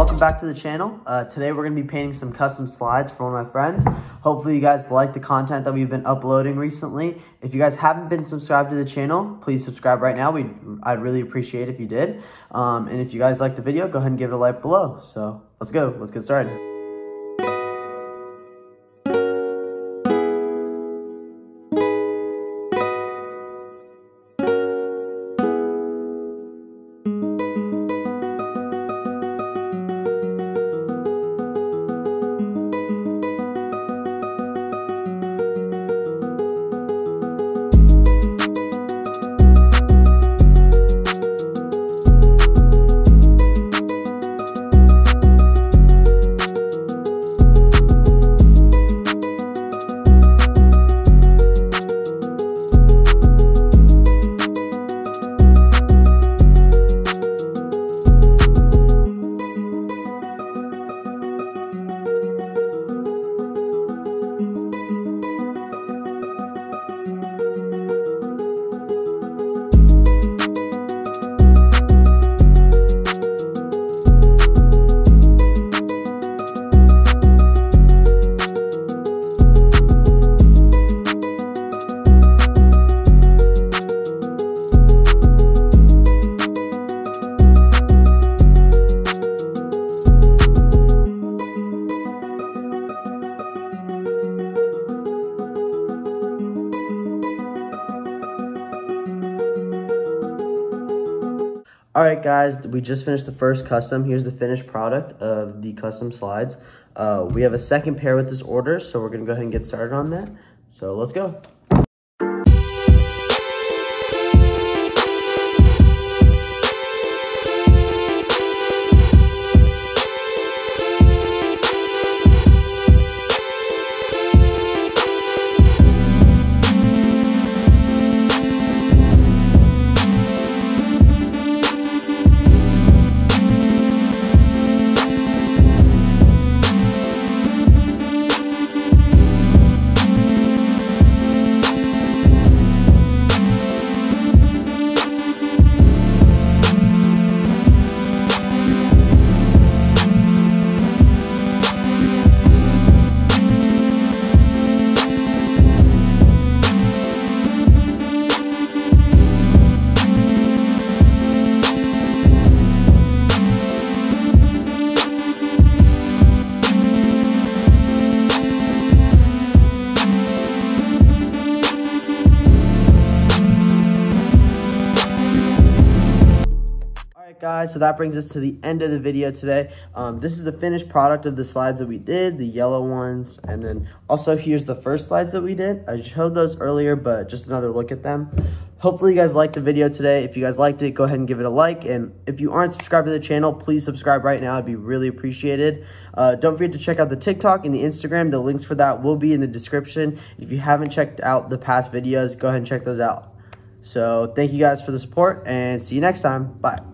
welcome back to the channel. Today we're going to be painting some custom slides for one of my friends. Hopefully you guys like the content that we've been uploading recently. If you guys haven't been subscribed to the channel, please subscribe right now. I'd really appreciate it if you did. And if you guys like the video, go ahead and give it a like below. So let's go. Let's get started. Alright guys, we just finished the first custom. Here's the finished product of the custom slides. We have a second pair with this order, so we're going to go ahead and get started on that. So let's go. Guys, so that brings us to the end of the video today. This is the finished product of the slides that we did, the yellow ones, and then also here's the first slides that we did. I showed those earlier, but just another look at them. Hopefully you guys liked the video today. If you guys liked it, go ahead and give it a like, and if you aren't subscribed to the channel, please subscribe right now. It'd be really appreciated. Don't forget to check out the TikTok and the Instagram. The links for that will be in the description. If you haven't checked out the past videos, go ahead and check those out. So thank you guys for the support, and see you next time. Bye.